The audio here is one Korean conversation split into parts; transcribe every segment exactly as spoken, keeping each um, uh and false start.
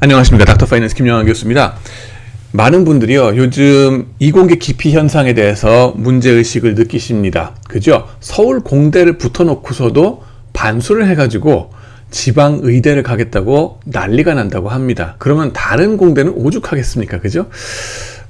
안녕하십니까. 닥터 파이낸스 김영환 교수입니다. 많은 분들이요, 요즘 이공계 기피 현상에 대해서 문제의식을 느끼십니다. 그죠? 서울 공대를 붙어놓고서도 반수를 해가지고 지방 의대를 가겠다고 난리가 난다고 합니다. 그러면 다른 공대는 오죽하겠습니까? 그죠?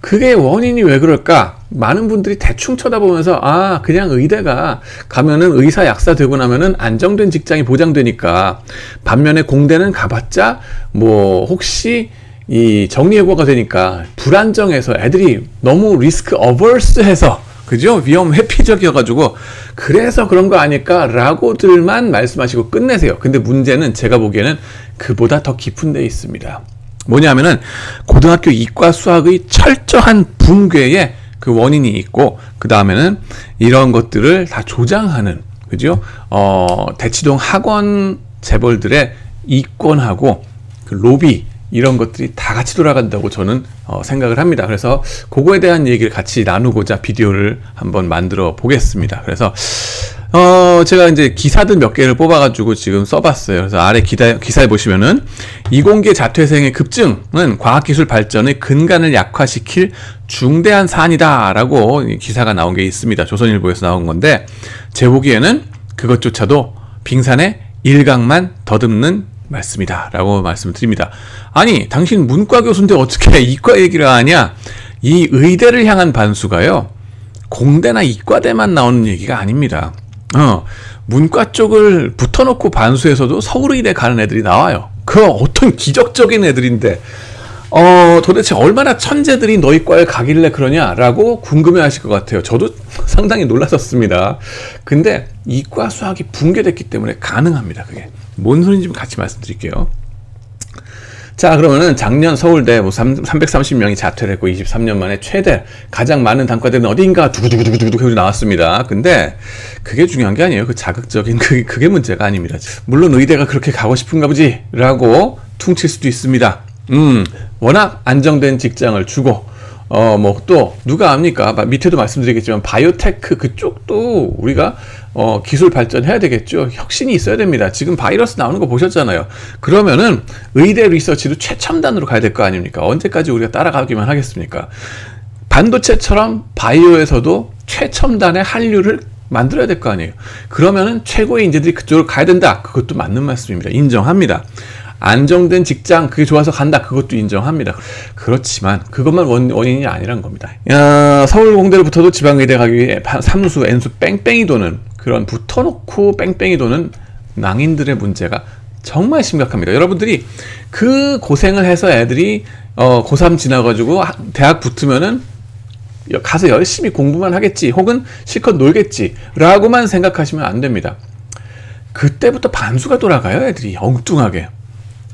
그게 원인이 왜 그럴까? 많은 분들이 대충 쳐다보면서 아, 그냥 의대가 가면은 의사, 약사 되고 나면은 안정된 직장이 보장되니까, 반면에 공대는 가봤자 뭐 혹시 이 정리해고가 되니까 불안정해서 애들이 너무 리스크 어버스해서, 그죠? 위험 회피적이어가지고 그래서 그런 거 아닐까라고들만 말씀하시고 끝내세요. 근데 문제는 제가 보기에는 그보다 더 깊은 데 있습니다. 뭐냐면은 고등학교 이과 수학의 철저한 붕괴에 그 원인이 있고, 그 다음에는 이런 것들을 다 조장하는, 그죠? 어, 대치동 학원 재벌들의 이권하고 그 로비, 이런 것들이 다 같이 돌아간다고 저는 어, 생각을 합니다. 그래서 그거에 대한 얘기를 같이 나누고자 비디오를 한번 만들어 보겠습니다. 그래서 어, 제가 이제 기사들 몇 개를 뽑아가지고 지금 써봤어요. 그래서 아래 기다, 기사에 보시면은 이공계 자퇴생의 급증은 과학기술 발전의 근간을 약화시킬 중대한 사안이다 라고 기사가 나온 게 있습니다. 조선일보에서 나온 건데, 제 보기에는 그것조차도 빙산의 일각만 더듬는 말씀이다 라고 말씀을 드립니다. 아니, 당신 문과 교수인데 어떻게 이과 얘기를 하냐? 이 의대를 향한 반수가요, 공대나 이과대만 나오는 얘기가 아닙니다. 어, 문과 쪽을 붙어놓고 반수에서도 서울의대 가는 애들이 나와요. 그 어떤 기적적인 애들인데, 어, 도대체 얼마나 천재들이 너희 과에 가길래 그러냐라고 궁금해하실 것 같아요. 저도 상당히 놀랐었습니다. 근데 이과 수학이 붕괴됐기 때문에 가능합니다. 그게 뭔 소린지 같이 말씀드릴게요. 자, 그러면은 작년 서울대 뭐 삼백삼십 명이 자퇴를 했고, 이십삼 년 만에 최대 가장 많은 단과대는 어디인가 두구두구두구두구 나왔습니다. 근데 그게 중요한 게 아니에요. 그 자극적인 그게, 그게 문제가 아닙니다. 물론 의대가 그렇게 가고 싶은가 보지 라고 퉁칠 수도 있습니다. 음, 워낙 안정된 직장을 주고, 어, 뭐 또 누가 압니까? 밑에도 말씀드리겠지만 바이오테크 그쪽도 우리가 어, 기술 발전해야 되겠죠. 혁신이 있어야 됩니다. 지금 바이러스 나오는 거 보셨잖아요. 그러면은 의대 리서치도 최첨단으로 가야 될 거 아닙니까? 언제까지 우리가 따라가기만 하겠습니까? 반도체처럼 바이오에서도 최첨단의 한류를 만들어야 될 거 아니에요. 그러면은 최고의 인재들이 그쪽으로 가야 된다. 그것도 맞는 말씀입니다. 인정합니다. 안정된 직장, 그게 좋아서 간다, 그것도 인정합니다. 그렇지만 그것만 원, 원인이 아니란 겁니다. 야, 서울공대를 붙어도 지방의대 가기 위해 삼수, N수 뺑뺑이 도는, 그런 붙어놓고 뺑뺑이 도는 낭인들의 문제가 정말 심각합니다. 여러분들이 그 고생을 해서 애들이 어, 고삼 지나가지고 대학 붙으면은 가서 열심히 공부만 하겠지, 혹은 실컷 놀겠지 라고만 생각하시면 안 됩니다. 그때부터 반수가 돌아가요, 애들이 엉뚱하게.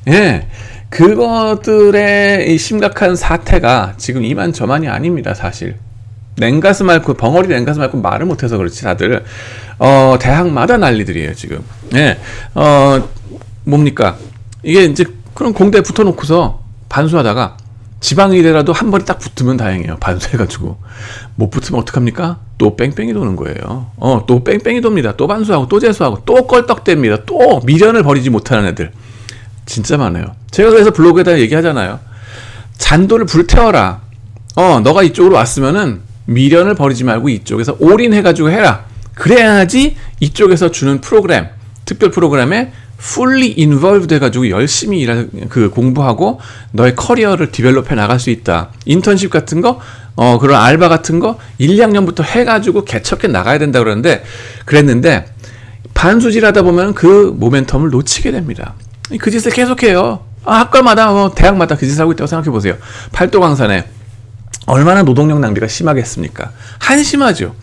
예, 그것들의 이 심각한 사태가 지금 이만저만이 아닙니다. 사실 냉가슴 앓고, 벙어리 냉가슴 앓고 말을 못해서 그렇지 다들 어, 대학마다 난리들이에요 지금. 예, 어, 뭡니까 이게 이제. 그런 공대에 붙어놓고서 반수하다가 지방의대라도 한 번에 딱 붙으면 다행이에요. 반수해가지고 못 붙으면 어떡합니까? 또 뺑뺑이 도는 거예요. 어, 또 뺑뺑이 돕니다. 또 반수하고 또 재수하고 또 껄떡댑니다. 또 미련을 버리지 못하는 애들 진짜 많아요. 제가 그래서 블로그에다 얘기하잖아요. 잔도를 불태워라. 어, 너가 이쪽으로 왔으면은 미련을 버리지 말고 이쪽에서 올인해가지고 해라. 그래야지 이쪽에서 주는 프로그램, 특별 프로그램에 fully involved 돼가지고 열심히 일하, 그 공부하고 너의 커리어를 디벨롭해 나갈 수 있다. 인턴십 같은 거, 어, 그런 알바 같은 거 일, 이 학년부터 해가지고 개척해 나가야 된다 그러는데, 그랬는데 반수질하다 보면 그 모멘텀을 놓치게 됩니다. 그 짓을 계속해요. 아, 학과마다, 뭐 대학마다 그 짓을 하고 있다고 생각해보세요. 팔도광산에 얼마나 노동력 낭비가 심하겠습니까? 한심하죠.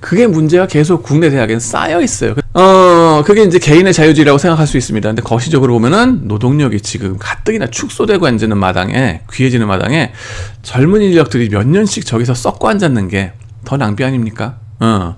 그게 문제가 계속 국내 대학엔 쌓여있어요. 어, 그게 이제 개인의 자유주의라고 생각할 수 있습니다. 근데 거시적으로 보면은 노동력이 지금 가뜩이나 축소되고 앉는 마당에, 귀해지는 마당에 젊은 인력들이 몇 년씩 저기서 썩고 앉았는 게 더 낭비 아닙니까? 어.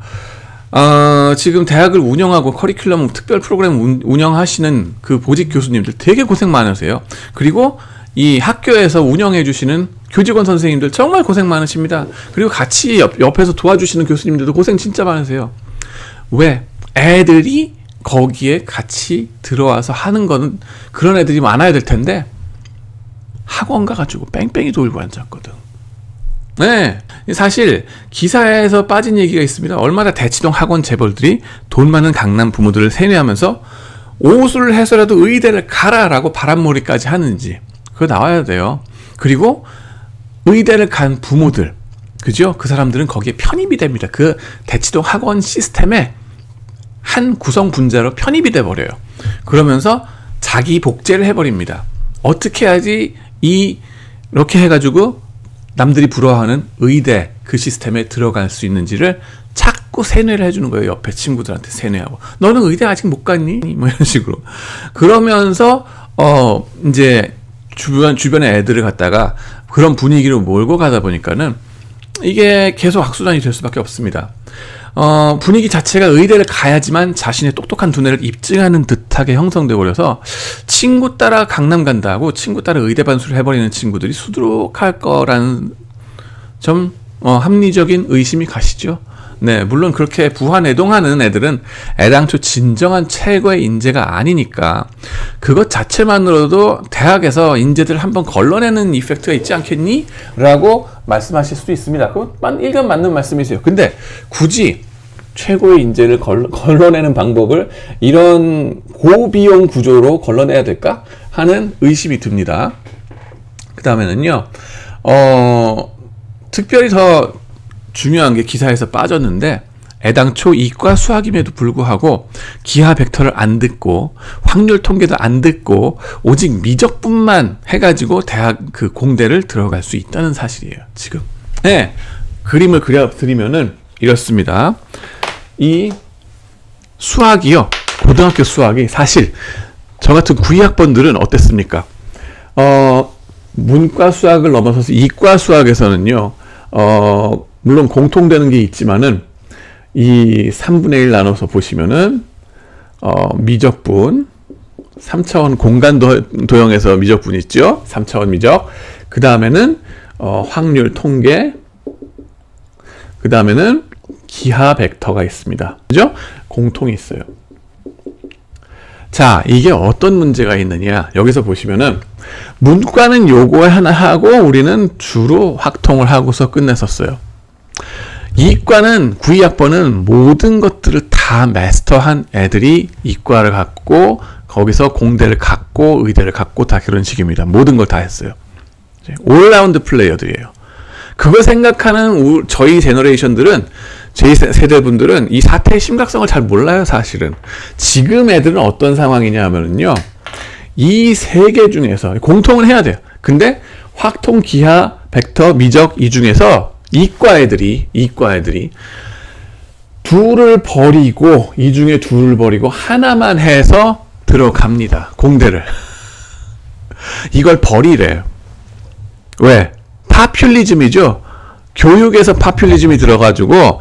어, 지금 대학을 운영하고 커리큘럼 특별 프로그램 운, 운영하시는 그 보직 교수님들 되게 고생 많으세요. 그리고 이 학교에서 운영해 주시는 교직원 선생님들 정말 고생 많으십니다. 그리고 같이 옆, 옆에서 도와주시는 교수님들도 고생 진짜 많으세요. 왜? 애들이 거기에 같이 들어와서 하는 거는 그런 애들이 많아야 될 텐데 학원 가가지고 뺑뺑이 돌고 앉았거든. 네, 사실 기사에서 빠진 얘기가 있습니다. 얼마나 대치동 학원 재벌들이 돈 많은 강남 부모들을 세뇌하면서 오수를 해서라도 의대를 가라라고 바람몰이까지 하는지 그거 나와야 돼요. 그리고 의대를 간 부모들, 그죠? 그 사람들은 거기에 편입이 됩니다. 그 대치동 학원 시스템에 한 구성 분자로 편입이 돼버려요. 그러면서 자기 복제를 해버립니다. 어떻게 해야지 이, 이렇게 해가지고 남들이 부러워하는 의대 그 시스템에 들어갈 수 있는지를 자꾸 세뇌를 해주는 거예요. 옆에 친구들한테 세뇌하고, 너는 의대 아직 못 갔니? 뭐 이런 식으로. 그러면서 어 이제 주변, 주변에 애들을 갖다가 그런 분위기로 몰고 가다 보니까는 이게 계속 악순환이 될 수밖에 없습니다. 어, 분위기 자체가 의대를 가야지만 자신의 똑똑한 두뇌를 입증하는 듯하게 형성돼 버려서 친구 따라 강남 간다 하고 친구 따라 의대 반수를 해버리는 친구들이 수두룩할 거라는 좀 어, 합리적인 의심이 가시죠. 네, 물론 그렇게 부화내동하는 애들은 애당초 진정한 최고의 인재가 아니니까 그것 자체만으로도 대학에서 인재들 한번 걸러내는 이펙트가 있지 않겠니? 라고 말씀하실 수도 있습니다. 그건 일견 맞는 말씀이세요. 근데 굳이 최고의 인재를 걸, 걸러내는 방법을 이런 고비용 구조로 걸러내야 될까? 하는 의심이 듭니다. 그 다음에는요, 어, 특별히 더 중요한 게 기사에서 빠졌는데, 애당초 이과 수학임에도 불구하고 기하 벡터를 안 듣고 확률 통계도 안 듣고 오직 미적뿐만 해가지고 대학 그 공대를 들어갈 수 있다는 사실이에요. 지금 네, 그림을 그려드리면은 이렇습니다. 이 수학이요, 고등학교 수학이 사실 저 같은 구이 학번들은 어땠습니까? 어, 문과 수학을 넘어서서 이과 수학에서는요, 어, 물론 공통되는 게 있지만은 이 삼분의 일 나눠서 보시면은 어, 미적분, 삼 차원 공간 도형에서 미적분 있죠? 삼 차원 미적. 그 다음에는 어, 확률 통계. 그 다음에는 기하 벡터가 있습니다. 그죠? 공통이 있어요. 자, 이게 어떤 문제가 있느냐. 여기서 보시면은 문과는 요거 하나 하고 우리는 주로 확통을 하고서 끝냈었어요. 이과는 구이 학번은 모든 것들을 다 마스터한 애들이 이과를 갖고 거기서 공대를 갖고 의대를 갖고 다 그런 식입니다. 모든 걸 다 했어요. 올라운드 플레이어들이에요. 그걸 생각하는 저희 제너레이션들은, 저희 세대분들은 이 사태의 심각성을 잘 몰라요. 사실은 지금 애들은 어떤 상황이냐 하면요, 이 세 개 중에서 공통을 해야 돼요. 근데 확통, 기하, 벡터, 미적 이 중에서 이과 애들이, 이과 애들이 둘을 버리고, 이 중에 둘을 버리고 하나만 해서 들어갑니다. 공대를. 이걸 버리래요. 왜? 파퓰리즘이죠. 교육에서 파퓰리즘이 들어가지고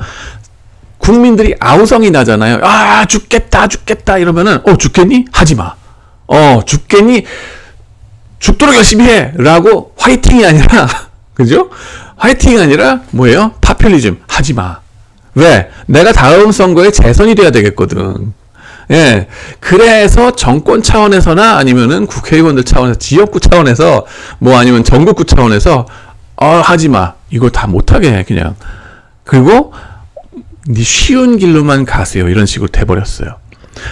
국민들이 아우성이 나잖아요. 아, 죽겠다, 죽겠다 이러면은, 어, 죽겠니? 하지마. 어, 죽겠니? 죽도록 열심히 해! 라고 화이팅이 아니라, 그죠? 화이팅이 아니라 뭐예요? 파퓰리즘. 하지마. 왜? 내가 다음 선거에 재선이 돼야 되겠거든. 예. 그래서 정권 차원에서나 아니면은 국회의원들 차원에서, 지역구 차원에서, 뭐 아니면 전국구 차원에서, 어, 하지마. 이거 다 못하게 해, 그냥. 그리고 네 쉬운 길로만 가세요. 이런 식으로 돼버렸어요.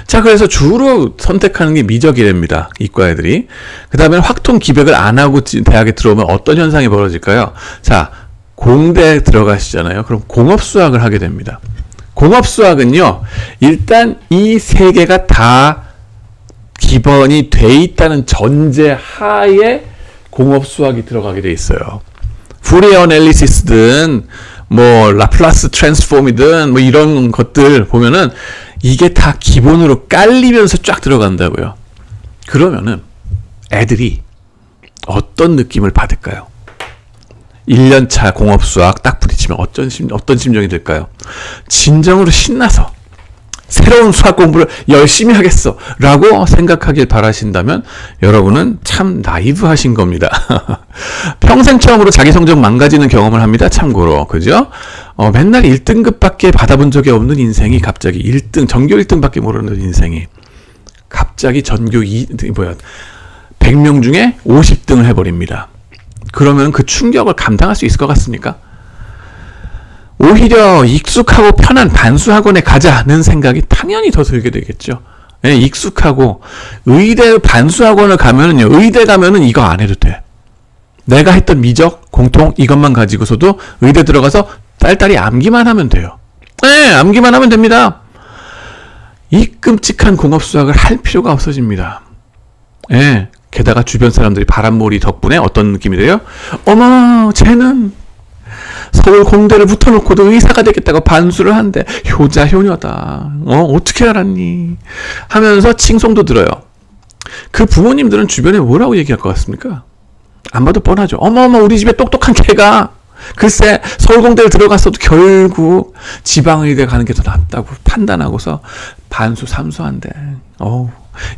자, 그래서 주로 선택하는 게 미적이랍니다. 이과 애들이. 그 다음에 확통, 기벡을 안 하고 대학에 들어오면 어떤 현상이 벌어질까요? 자, 공대에 들어가시잖아요. 그럼 공업수학을 하게 됩니다. 공업수학은요, 일단 이 세 개가 다 기본이 돼 있다는 전제 하에 공업수학이 들어가게 돼 있어요. 프리 어널리시스든 뭐 라플라스 트랜스폼이든 뭐 이런 것들 보면은 이게 다 기본으로 깔리면서 쫙 들어간다고요. 그러면은 애들이 어떤 느낌을 받을까요? 일 년 차 공업수학 딱 부딪히면 어떤, 심, 어떤 심정이 될까요? 진정으로 신나서 새로운 수학 공부를 열심히 하겠어 라고 생각하길 바라신다면 여러분은 참 나이브하신 겁니다. 평생 처음으로 자기 성적 망가지는 경험을 합니다. 참고로, 그죠? 어, 맨날 일 등급밖에 받아본 적이 없는 인생이 갑자기 일 등, 전교 일 등밖에 모르는 인생이 갑자기 전교 이, 뭐야, 백 명 중에 오십 등을 해버립니다. 그러면 그 충격을 감당할 수 있을 것 같습니까? 오히려 익숙하고 편한 반수학원에 가자는 생각이 당연히 더 들게 되겠죠. 예, 익숙하고 의대 반수학원을 가면은요, 의대 가면은 이거 안 해도 돼. 내가 했던 미적, 공통 이것만 가지고서도 의대 들어가서 딸딸이 암기만 하면 돼요. 예, 암기만 하면 됩니다. 이 끔찍한 공업수학을 할 필요가 없어집니다. 예, 게다가 주변 사람들이 바람몰이 덕분에 어떤 느낌이 돼요? 어머, 쟤는 서울 공대를 붙어놓고도 의사가 되겠다고 반수를 한대. 효자 효녀다. 어, 어떻게 알았니? 하면서 칭송도 들어요. 그 부모님들은 주변에 뭐라고 얘기할 것 같습니까? 안 봐도 뻔하죠. 어머어머, 우리 집에 똑똑한 걔가 글쎄 서울 공대를 들어갔어도 결국 지방의대 가는 게 더 낫다고 판단하고서 반수 삼수한대. 어우,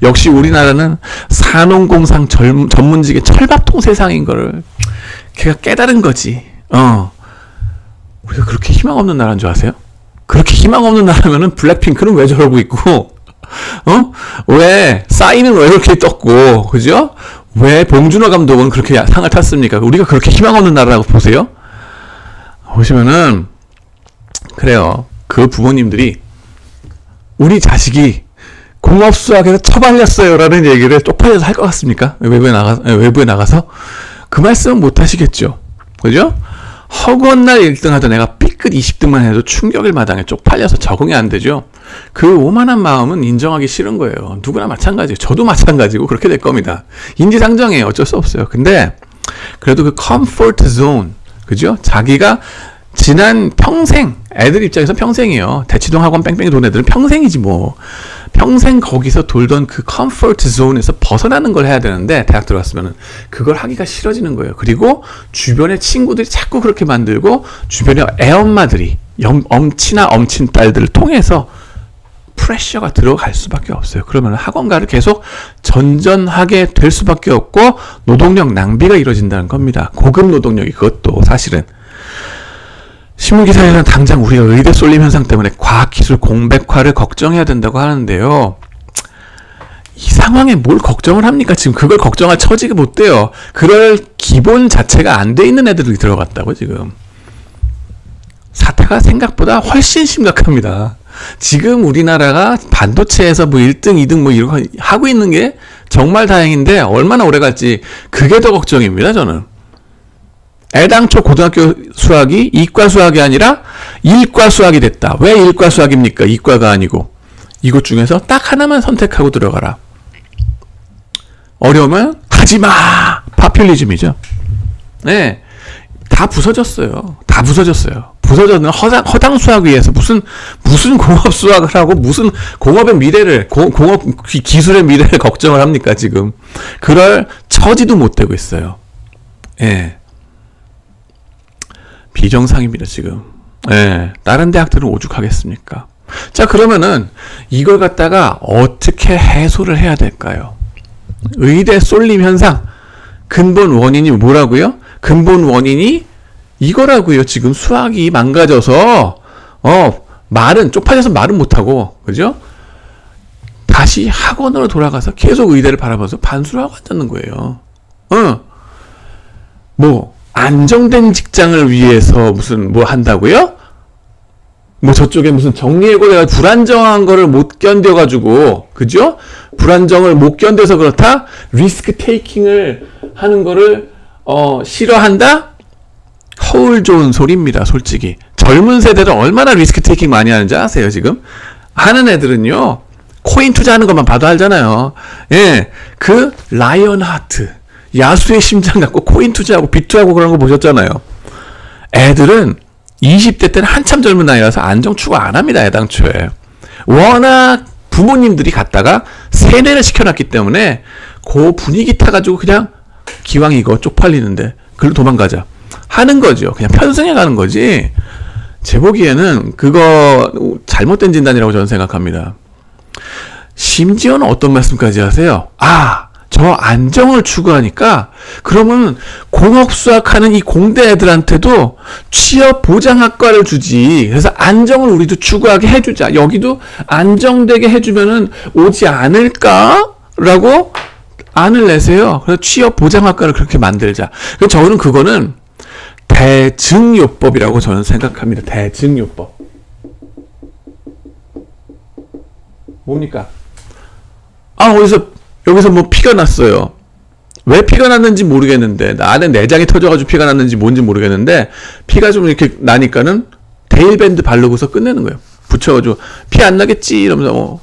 역시 우리나라는 산업공상 전문직의 철밥통 세상인 거를 걔가 깨달은 거지. 어, 우리가 그렇게 희망 없는 나라인 줄 아세요? 그렇게 희망 없는 나라면은 블랙핑크는 왜 저러고 있고, 어? 왜 싸이는 왜 그렇게 떴고, 그죠? 왜 봉준호 감독은 그렇게 상을 탔습니까? 우리가 그렇게 희망 없는 나라라고 보세요? 보시면은 그래요. 그 부모님들이 우리 자식이 공업수학에서 처발렸어요라는 얘기를 쪽팔려서 할 것 같습니까? 외부에 나가 외부에 나가서 그 말씀은 못 하시겠죠. 그죠? 허구헌날 일 등 하던 애가 삐끗 이십 등만 해도 충격일 마당에 쪽팔려서 적응이 안 되죠. 그 오만한 마음은 인정하기 싫은 거예요. 누구나 마찬가지예요. 저도 마찬가지고 그렇게 될 겁니다. 인지상정이에요. 어쩔 수 없어요. 근데 그래도 그 컴포트 존, 그죠? 자기가 지난 평생, 애들 입장에서 평생이에요. 대치동 학원 뺑뺑이 돈 애들은 평생이지 뭐. 평생 거기서 돌던 그 컴포트 존에서 벗어나는 걸 해야 되는데, 대학 들어갔으면은 그걸 하기가 싫어지는 거예요. 그리고 주변의 친구들이 자꾸 그렇게 만들고, 주변의 애엄마들이 염, 엄친아 엄친 딸들을 통해서 프레셔가 들어갈 수밖에 없어요. 그러면 학원가를 계속 전전하게 될 수밖에 없고, 노동력 낭비가 이루어진다는 겁니다. 고급 노동력이, 그것도 사실은. 신문기사에서는 당장 우리가 의대 쏠림 현상 때문에 과학기술 공백화를 걱정해야 된다고 하는데요. 이 상황에 뭘 걱정을 합니까? 지금 그걸 걱정할 처지가 못 돼요. 그럴 기본 자체가 안 돼 있는 애들이 들어갔다고 지금. 사태가 생각보다 훨씬 심각합니다. 지금 우리나라가 반도체에서 뭐 일 등, 이 등 뭐 이런 거 하고 있는 게 정말 다행인데 얼마나 오래 갈지 그게 더 걱정입니다, 저는. 애당초 고등학교 수학이 이과 수학이 아니라 일과 수학이 됐다. 왜 일과 수학입니까? 이과가 아니고. 이것 중에서 딱 하나만 선택하고 들어가라. 어려우면 하지마! 파퓰리즘이죠. 네, 다 부서졌어요. 다 부서졌어요. 부서졌는 허당, 허당 수학 위에서 무슨 무슨 공업 수학을 하고 무슨 공업의 미래를, 고, 공업 기술의 미래를 걱정을 합니까 지금? 그럴 처지도 못 되고 있어요. 예. 네. 비정상입니다 지금. 예, 다른 대학들은 오죽하겠습니까? 자, 그러면은 이걸 갖다가 어떻게 해소를 해야 될까요? 의대 쏠림 현상 근본 원인이 뭐라고요? 근본 원인이 이거라고요. 지금 수학이 망가져서 어 말은 쪽팔려서 말은 못하고, 그죠? 다시 학원으로 돌아가서 계속 의대를 바라봐서 반수를 하고 앉는 거예요. 어, 뭐 안정된 직장을 위해서 무슨 뭐 한다고요? 뭐 저쪽에 무슨 정리해고 내가 불안정한 거를 못 견뎌가지고, 그죠? 불안정을 못 견뎌서 그렇다? 리스크 테이킹을 하는 거를 어 싫어한다? 허울 좋은 소리입니다. 솔직히 젊은 세대는 얼마나 리스크 테이킹 많이 하는지 아세요? 지금 하는 애들은요, 코인 투자하는 것만 봐도 알잖아요. 예, 그 라이언 하트 야수의 심장 갖고 코인 투자하고 비투하고 그런 거 보셨잖아요. 애들은 이십 대 때는 한참 젊은 나이라서 안정 추구 안 합니다. 애당초에 워낙 부모님들이 갔다가 세뇌를 시켜놨기 때문에 그 분위기 타가지고 그냥 기왕 이거 쪽팔리는데 글로 도망가자 하는 거죠. 그냥 편승해 가는 거지. 제 보기에는 그거 잘못된 진단이라고 저는 생각합니다. 심지어는 어떤 말씀까지 하세요? 아, 저 안정을 추구하니까 그러면 공업수학하는 이 공대 애들한테도 취업보장학과를 주지. 그래서 안정을 우리도 추구하게 해주자. 여기도 안정되게 해주면은 오지 않을까라고 안을 내세요. 그래서 취업 보장학과를 그렇게 만들자. 그래서 저는 그거는 대증요법이라고 저는 생각합니다. 대증요법. 뭡니까? 아, 어디서, 여기서 뭐 피가 났어요. 왜 피가 났는지 모르겠는데, 안에 내장이 터져가지고 피가 났는지 뭔지 모르겠는데, 피가 좀 이렇게 나니까는 데일밴드 바르고서 끝내는 거예요. 붙여가지고, 피 안 나겠지? 이러면서, 어.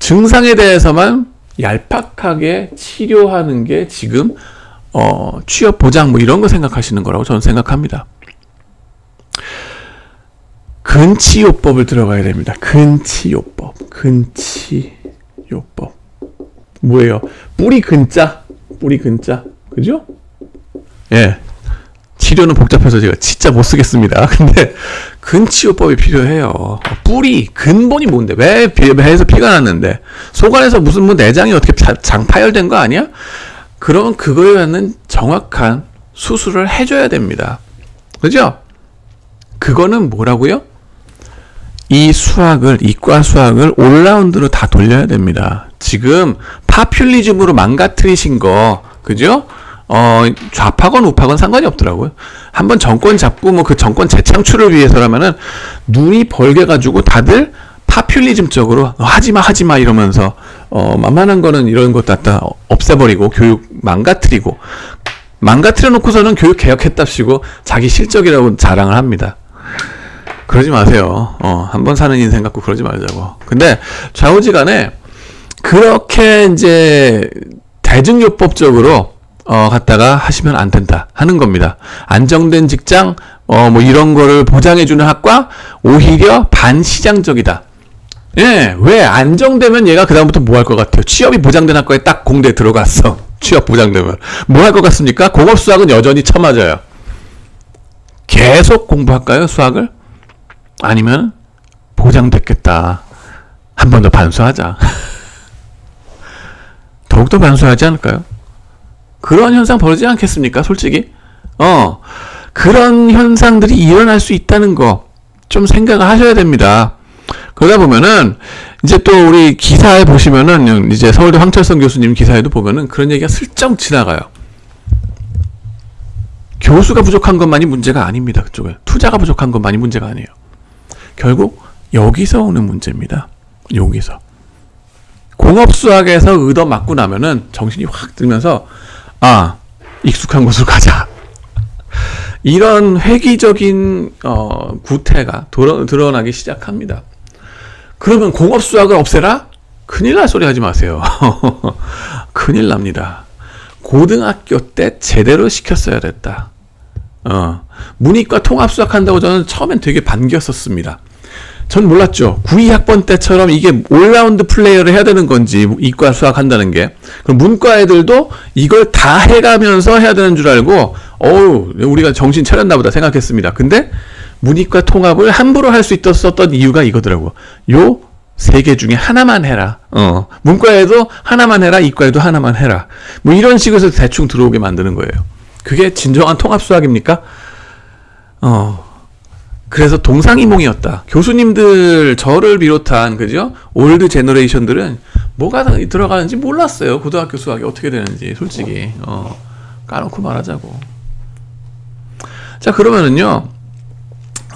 증상에 대해서만 얄팍하게 치료하는 게 지금, 어, 취업 보장 뭐 이런 거 생각하시는 거라고 저는 생각합니다. 근치요법을 들어가야 됩니다. 근치요법. 근치요법. 뭐예요? 뿌리 근자. 뿌리 근자. 그죠? 예. 치료는 복잡해서 제가 진짜 못 쓰겠습니다. 근데 근치요법이 필요해요. 뿌리, 근본이 뭔데? 왜 배에서 피가 났는데? 속 안에서 무슨 뭐 내장이 어떻게 장 파열된 거 아니야? 그러면 그거에 맞는 정확한 수술을 해줘야 됩니다. 그죠? 그거는 뭐라고요? 이 수학을, 이과 수학을 올라운드로 다 돌려야 됩니다. 지금 파퓰리즘으로 망가뜨리신 거, 그죠? 어, 좌파건 우파건 상관이 없더라고요. 한번 정권 잡고 뭐 그 정권 재창출을 위해서라면은 눈이 벌게 가지고 다들 파퓰리즘적으로 하지마 하지마 이러면서 어, 만만한 거는 이런 것도 다 없애버리고 교육 망가뜨리고 망가뜨려 놓고서는 교육 개혁했답시고 자기 실적이라고 자랑을 합니다. 그러지 마세요. 어, 한번 사는 인생 갖고 그러지 말자고. 근데 좌우지간에 그렇게 이제 대증요법적으로 어, 갖다가 하시면 안 된다 하는 겁니다. 안정된 직장, 어, 뭐 이런 거를 보장해주는 학과 오히려 반시장적이다. 예, 왜 안정되면 얘가 그다음부터 뭐 할 것 같아요? 취업이 보장된 학과에 딱 공대 들어갔어. 취업 보장되면 뭐 할 것 같습니까? 공업수학은 여전히 쳐맞아요. 계속 공부할까요? 수학을? 아니면 보장됐겠다. 한 번 더 반수하자. 더욱더 반수하지 않을까요? 그런 현상 벌어지지 않겠습니까? 솔직히. 어, 그런 현상들이 일어날 수 있다는 거 좀 생각을 하셔야 됩니다. 그러다 보면은 이제 또 우리 기사에 보시면은 이제 서울대 황철성 교수님 기사에도 보면은 그런 얘기가 슬쩍 지나가요. 교수가 부족한 것만이 문제가 아닙니다. 그쪽에 투자가 부족한 것만이 문제가 아니에요. 결국 여기서 오는 문제입니다. 여기서 공업수학에서 의도 맞고 나면은 정신이 확 들면서 아, 익숙한 곳으로 가자. 이런 회기적인 어, 구태가 도러, 드러나기 시작합니다. 그러면 공업수학을 없애라? 큰일 날 소리 하지 마세요. 큰일 납니다. 고등학교 때 제대로 시켰어야 됐다. 어, 문이과 통합수학 한다고 저는 처음엔 되게 반겼었습니다. 전 몰랐죠. 구이 학번 때처럼 이게 올라운드 플레이어를 해야 되는 건지 이과 수학 한다는 게. 그럼 문과 애들도 이걸 다 해가면서 해야 되는 줄 알고 어우 우리가 정신 차렸나 보다 생각했습니다. 근데 문이과 통합을 함부로 할 수 있었던 이유가 이거더라고. 요 세 개 중에 하나만 해라. 어, 문과 애도 하나만 해라. 이과 애도 하나만 해라. 뭐 이런 식으로 대충 들어오게 만드는 거예요. 그게 진정한 통합 수학입니까? 어. 그래서 동상이몽이었다. 교수님들 저를 비롯한 그죠? 올드 제너레이션들은 뭐가 들어가는지 몰랐어요. 고등학교 수학이 어떻게 되는지 솔직히 어, 까놓고 말하자고. 자 그러면은요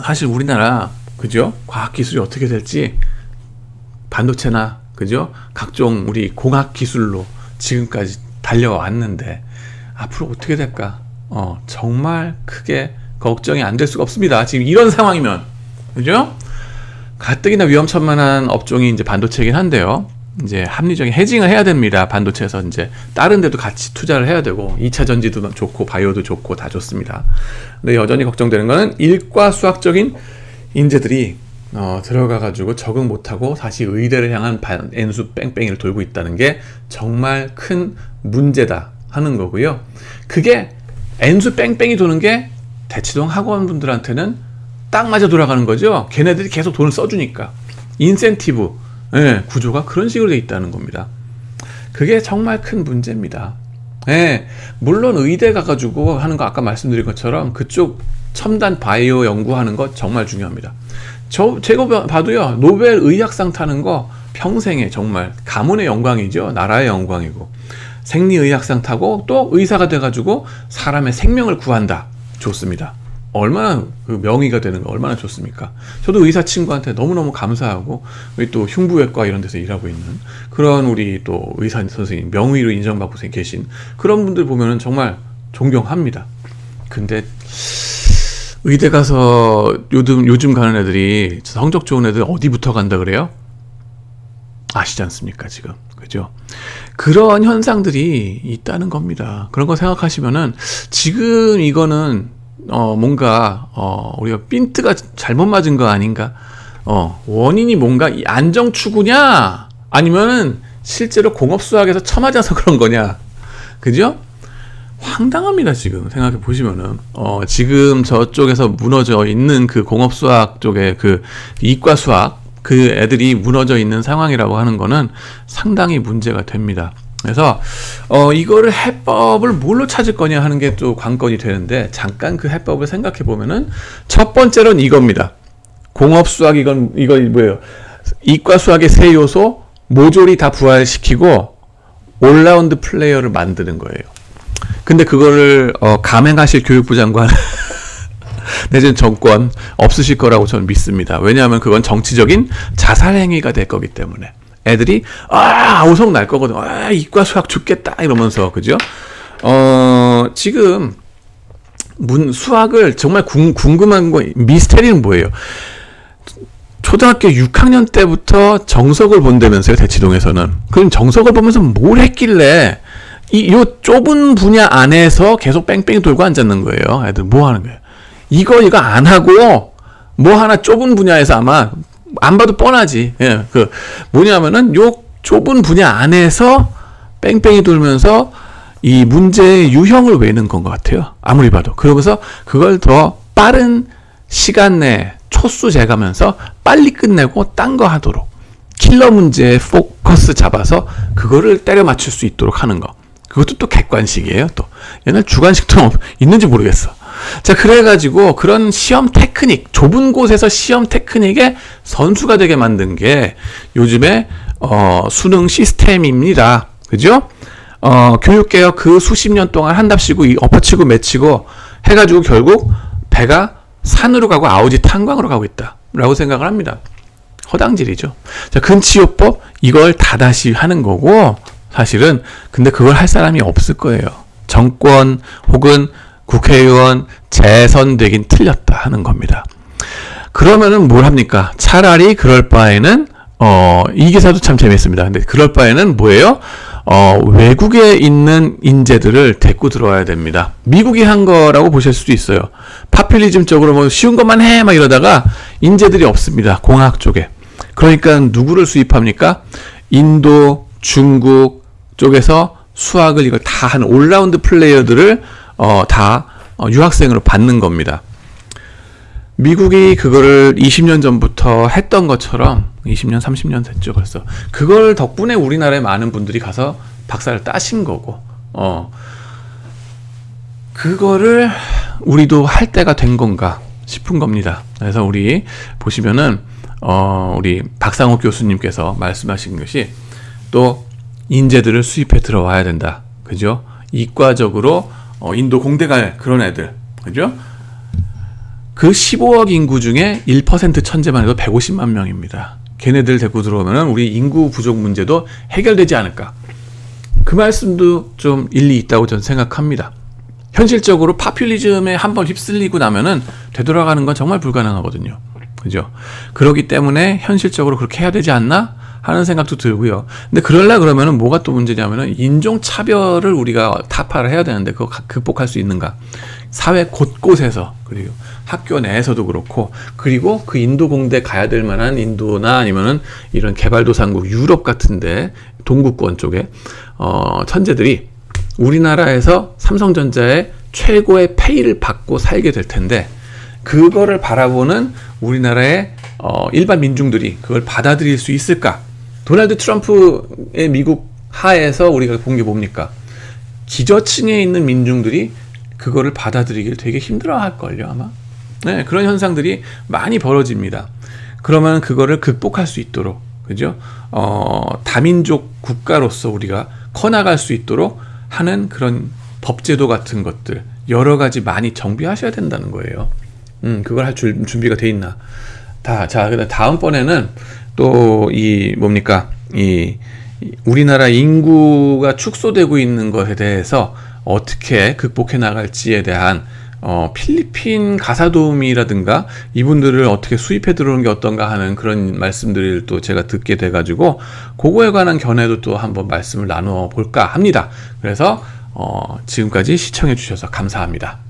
사실 우리나라 그죠? 과학기술이 어떻게 될지 반도체나 그죠? 각종 우리 공학기술로 지금까지 달려왔는데 앞으로 어떻게 될까? 어, 정말 크게 걱정이 안 될 수가 없습니다. 지금 이런 상황이면. 그죠? 가뜩이나 위험천만한 업종이 이제 반도체이긴 한데요. 이제 합리적인 해징을 해야 됩니다. 반도체에서 이제 다른 데도 같이 투자를 해야 되고, 이 차 전지도 좋고, 바이오도 좋고, 다 좋습니다. 근데 여전히 걱정되는 거는 일과 수학적인 인재들이 어, 들어가가지고 적응 못하고 다시 의대를 향한 N수 뺑뺑이를 돌고 있다는 게 정말 큰 문제다 하는 거고요. 그게 N수 뺑뺑이 도는 게 대치동 학원분들한테는 딱 맞아 돌아가는 거죠. 걔네들이 계속 돈을 써주니까 인센티브 예, 구조가 그런 식으로 돼 있다는 겁니다. 그게 정말 큰 문제입니다. 예, 물론 의대 가가지고 하는 거 아까 말씀드린 것처럼 그쪽 첨단 바이오 연구하는 거 정말 중요합니다. 저 제가 봐도요 노벨 의학상 타는 거 평생에 정말 가문의 영광이죠. 나라의 영광이고 생리의학상 타고 또 의사가 돼가지고 사람의 생명을 구한다. 좋습니다. 얼마나 그 명의가 되는 거 얼마나 좋습니까? 저도 의사 친구한테 너무너무 감사하고, 우리 또 흉부외과 이런 데서 일하고 있는 그런 우리 또 의사 선생님, 명의로 인정받고 계신 그런 분들 보면은 정말 존경합니다. 근데 의대 가서 요즘, 요즘 가는 애들이 성적 좋은 애들 어디부터 간다 그래요? 아시지 않습니까 지금? 그죠? 그런 현상들이 있다는 겁니다. 그런 거 생각하시면은 지금 이거는 어 뭔가 어 우리가 핀트가 잘못 맞은 거 아닌가? 어 원인이 뭔가 이 안정 추구냐? 아니면은 실제로 공업수학에서 처맞아서 그런 거냐? 그죠? 황당합니다 지금 생각해 보시면은. 어 지금 저쪽에서 무너져 있는 그 공업수학 쪽에 그 이과수학 그 애들이 무너져 있는 상황이라고 하는 거는 상당히 문제가 됩니다. 그래서 어 이거를 해법을 뭘로 찾을 거냐 하는 게 또 관건이 되는데, 잠깐 그 해법을 생각해 보면은 첫 번째로는 이겁니다. 공업수학 이건 이건 뭐예요? 이과수학의 세 요소 모조리 다 부활시키고 올라운드 플레이어를 만드는 거예요. 근데 그거를 어 감행하실 교육부 장관 내지는 정권 없으실 거라고 저는 믿습니다. 왜냐하면 그건 정치적인 자살 행위가 될 거기 때문에. 애들이 아 오성 날 거거든. 아 이과 수학 죽겠다 이러면서. 그죠? 어 지금 문 수학을 정말 궁, 궁금한 거 미스테리는 뭐예요? 초등학교 육 학년 때부터 정석을 본다면서요, 대치동에서는. 그럼 정석을 보면서 뭘 했길래 이 요 좁은 분야 안에서 계속 뺑뺑이 돌고 앉았는 거예요. 애들 뭐 하는 거예요? 이거 이거 안 하고 뭐 하나 좁은 분야에서 아마 안 봐도 뻔하지. 예, 그 뭐냐면은 요 좁은 분야 안에서 뺑뺑이 돌면서 이 문제의 유형을 외는 건 것 같아요. 아무리 봐도. 그러면서 그걸 더 빠른 시간 내에 초수 재가면서 빨리 끝내고 딴 거 하도록, 킬러 문제에 포커스 잡아서 그거를 때려 맞출 수 있도록 하는 거. 그것도 또 객관식이에요. 또 옛날 주관식도 있는지 모르겠어. 자, 그래가지고 그런 시험 테크닉, 좁은 곳에서 시험 테크닉의 선수가 되게 만든 게 요즘에 어, 수능 시스템입니다. 그죠? 어, 교육개혁 그 수십 년 동안 한답시고 이 엎어치고 맺히고 해가지고 결국 배가 산으로 가고 아우지 탄광으로 가고 있다라고 생각을 합니다. 허당질이죠. 자, 근치요법 이걸 다다시 하는 거고, 사실은 근데 그걸 할 사람이 없을 거예요. 정권 혹은 국회의원 재선되긴 틀렸다 하는 겁니다. 그러면은 뭘 합니까? 차라리 그럴 바에는 어, 이 기사도 참 재밌습니다. 근데 그럴 바에는 뭐예요? 어, 외국에 있는 인재들을 데리고 들어와야 됩니다. 미국이 한 거라고 보실 수도 있어요. 파퓰리즘적으로 뭐 쉬운 것만 해 막 이러다가 인재들이 없습니다. 공학 쪽에. 그러니까 누구를 수입합니까? 인도, 중국 쪽에서 수학을 이걸 다 한 올라운드 플레이어들을 어, 다 어, 유학생으로 받는 겁니다. 미국이 그거를 이십 년 전부터 했던 것처럼, 이십 년, 삼십 년 됐죠 벌써. 그걸 덕분에 우리나라에 많은 분들이 가서 박사를 따신 거고, 어, 그거를 우리도 할 때가 된 건가 싶은 겁니다. 그래서 우리 보시면은 어, 우리 박상욱 교수님께서 말씀하신 것이 또 인재들을 수입해 들어와야 된다. 그죠? 이과적으로 어, 인도 공대 갈 그런 애들. 그죠? 그 십오억 인구 중에 일 퍼센트 천재만 해도 백오십만 명입니다. 걔네들 데리고 들어오면 우리 인구 부족 문제도 해결되지 않을까. 그 말씀도 좀 일리 있다고 저는 생각합니다. 현실적으로 파퓰리즘에 한번 휩쓸리고 나면은 되돌아가는 건 정말 불가능하거든요. 그죠? 그렇기 때문에 현실적으로 그렇게 해야 되지 않나 하는 생각도 들고요. 근데 그러려 그러면은 뭐가 또 문제냐면은 인종차별을 우리가 타파를 해야 되는데, 그거 극복할 수 있는가? 사회 곳곳에서, 그리고 학교 내에서도 그렇고, 그리고 그 인도 공대 가야 될 만한 인도나 아니면은 이런 개발도상국 유럽 같은데 동구권 쪽에 어, 천재들이 우리나라에서 삼성전자의 최고의 페이를 받고 살게 될 텐데, 그거를 바라보는 우리나라의 어, 일반 민중들이 그걸 받아들일 수 있을까? 도널드 트럼프의 미국 하에서 우리가 본 게 뭡니까? 기저층에 있는 민중들이 그거를 받아들이길 되게 힘들어할걸요 아마. 네, 그런 현상들이 많이 벌어집니다. 그러면 그거를 극복할 수 있도록, 그죠? 어, 다민족 국가로서 우리가 커나갈 수 있도록 하는 그런 법제도 같은 것들 여러 가지 많이 정비하셔야 된다는 거예요. 음, 그걸 할 줄, 준비가 돼 있나? 다, 자, 그다음 다음번에는 또 이 뭡니까? 이 우리나라 인구가 축소되고 있는 것에 대해서 어떻게 극복해 나갈지에 대한 어, 필리핀 가사도우미라든가 이분들을 어떻게 수입해 들어오는 게 어떤가 하는 그런 말씀들을 또 제가 듣게 돼가지고 그거에 관한 견해도 또 한번 말씀을 나눠 볼까 합니다. 그래서 어, 지금까지 시청해 주셔서 감사합니다.